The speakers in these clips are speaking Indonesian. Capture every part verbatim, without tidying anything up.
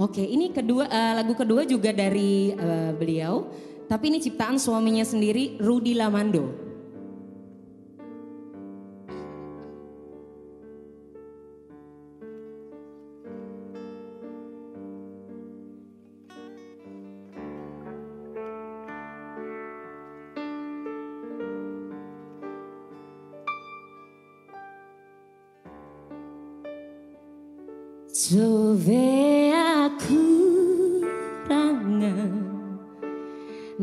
Oke, ini kedua uh, lagu kedua juga dari uh, beliau, tapi ini ciptaan suaminya sendiri, Rudy Lamando. Dove aku ranga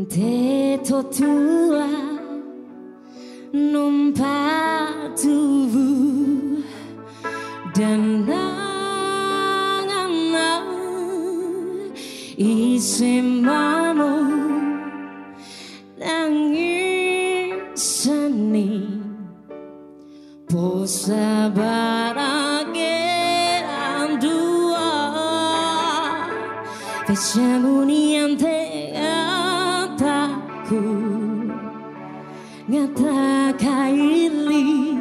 te totua non patuvu dan nanganau isemamu nangisani posabarake facciamo niente a tacco, ngatakai li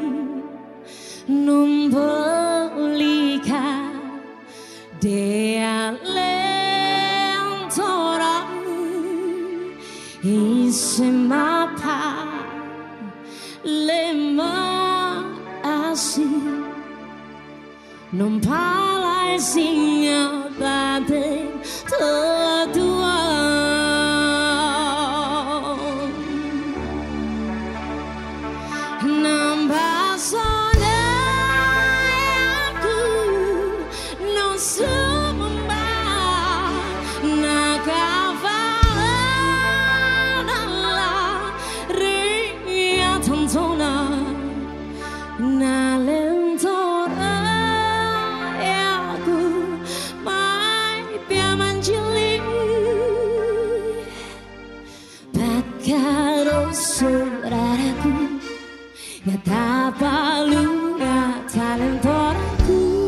non bolika de alentora insieme pa le maasi non palai signor date Caro saudaraku, nyata palu nyata lentoraku.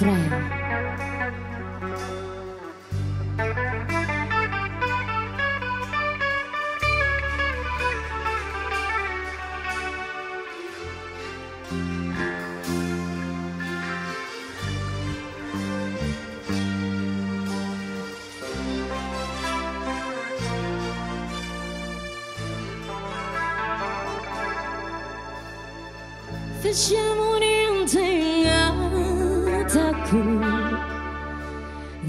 Fray facciamo niente in attacco,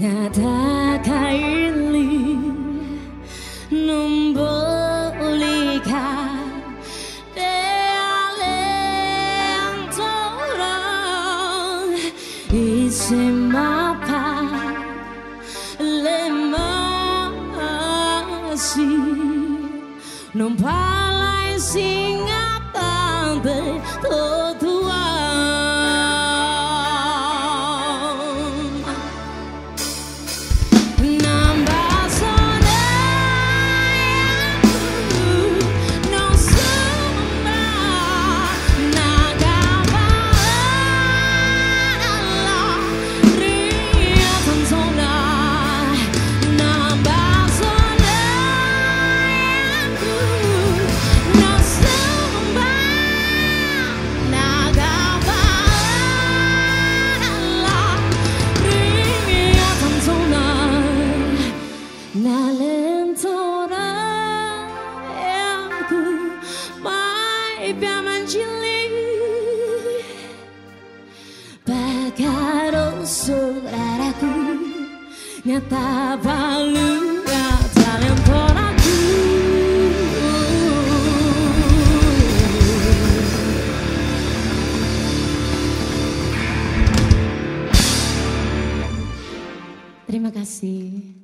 ngatakai li non bolika de alentora insieme pa le masi non palai singapante Bagaro saudaraku, nyata palu nyata lentoraku. Terima kasih.